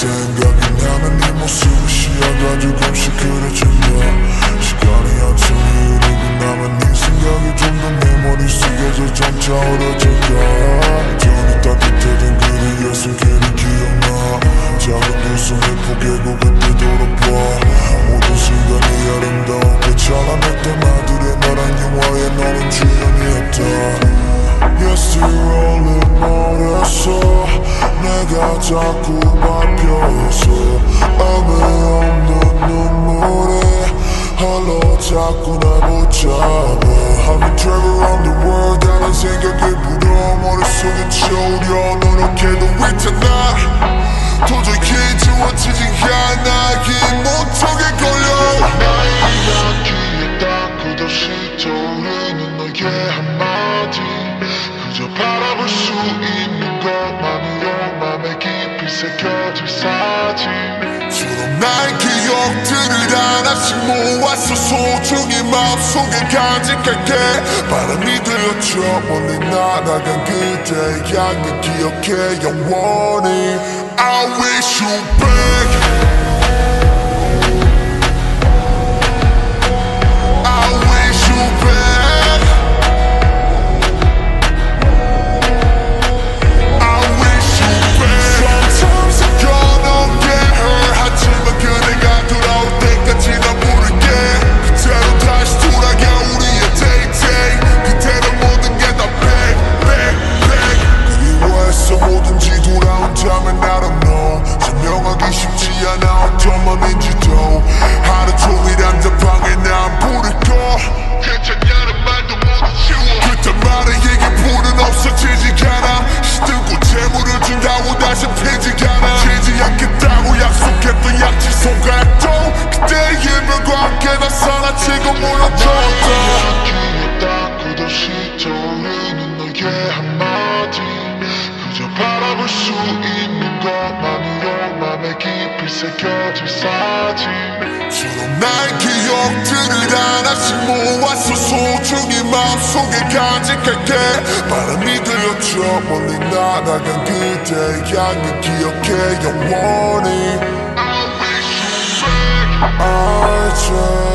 생각이 나는 네 모습을 시야가 조금씩 그려진다. 시간이 한참 흐르고 나면 네 생각이 좀 더 내 머릿속에서 점차 어려질까. 눈이 따뜻해진 그대의 손길이 기억나. 작은 두 손에 포개고 그때 돌아봐. 모든 순간이 아름다웠고 찬란했던 아들의 나란 영화에 너는 주연이었다. Yes, you're all in 멀어서 내가 자꾸 밟혀서 아무 없는 눈물에 홀로 자꾸 날 붙잡아. I've been traveling around the world. 다른 생각에 불어 머릿속에 채우려 노력해도 있잖아. 도저히 지워지지가 않아. 이 목적에 걸려 나이가 귀에 딱 끝없이 떠오르는 너의 한마디. 그저 바라볼 수 있는 것만으로 맘에 깊이 새겨질 사진처럼 나의 기억들을 하나씩 모아서 소중히 마음속에 간직할게. 바람이 들렸죠 멀리 날아간 그대의 향기 기억해 영원히. I wish you back. 나의 기억들을 하나씩 모아서 소중히 마음속에 간직할게. 바람이 들렸죠 멀리 날아간 그대의 향기 기억해 영원히. I wish you back.